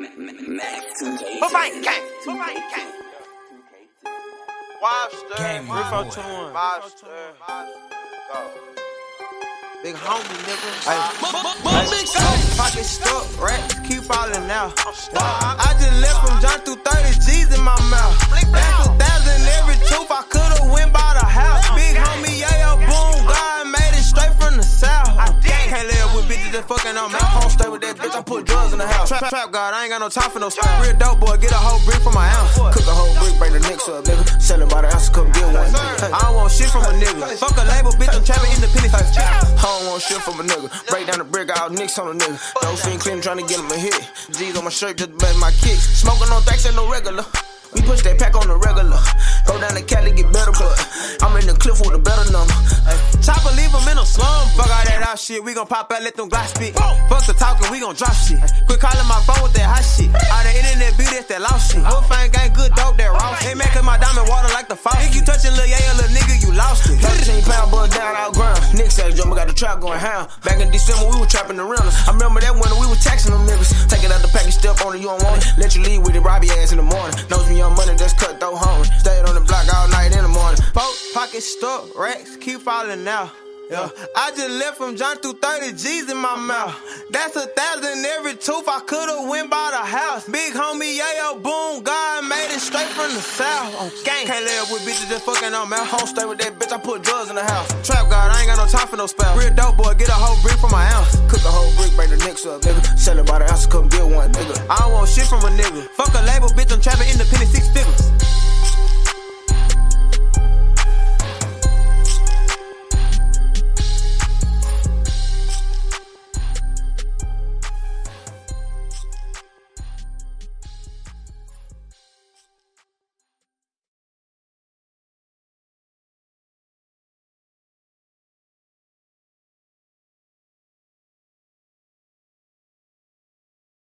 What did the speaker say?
Big homie, nigga. Pocket stuck, right? Keep falling out. I just left from John through 30 G's in my mouth. That's 1,000 every tooth. I coulda went by the house. Big homie, yeah, boom, God made it straight from the south. I can't live with bitches that fucking on my home straight with that bitch. I put drugs in the house. Trap God, I ain't got no time for no stuff. Real dope boy, get a whole brick from my ounce. Cook a whole brick, bring the next up, nigga. Sell it by the ounce, come get one. I don't want shit from a nigga. Fuck a label, bitch. I'm traveling independent. Shit from a nigga, break down the brick, all nicks on a nigga. No fiend clean, tryna get him a hit. G's on my shirt, just bet my kicks. Smoking on thanks ain't no regular. We push that pack on the regular. Go down to Cali, get better, but I'm in the cliff with a better number. Chopper, leave him in a slum. Fuck all that out shit, we gon' pop out, let them glass spit. Fuck the talking, we gon' drop shit. Quit calling my phone with that hot shit. All the internet beat, that's that lost shit. Wolf ain't gang, good dope, that raw shit. Ain't making my diamond water like the faucet. Think you touching Lil Yay, little nigga, you lost it. 13-pound bug down all ground. Nick said, "Jumbo got the trap going hound." Back in December, we were trapping the rentals. I remember that winter, we were taxing them niggas. Taking out the package, step on it, you don't want it. Let you leave with it, rob your ass in the morning. Knows me on money, that's cut though, homie. Stayed on the block all night in the morning. Pockets stuck, racks keep falling out. Yeah. I just left from John through 30 G's in my mouth. That's 1,000 every tooth. I coulda went by the house. Big homie, yeah, boom, God made it straight from the south. On gang, can't live with bitches just fucking on my home straight with that bitch. I put drugs in the house. Trap God, I ain't got no time for no spouse. Real dope boy, get a whole brick from my ounce. Cook a whole brick, bring the next up, nigga. Sell it by the ounce, come get one, nigga. I don't want shit from a nigga. Fuck a label, bitch. I'm trapping independent 6 figures.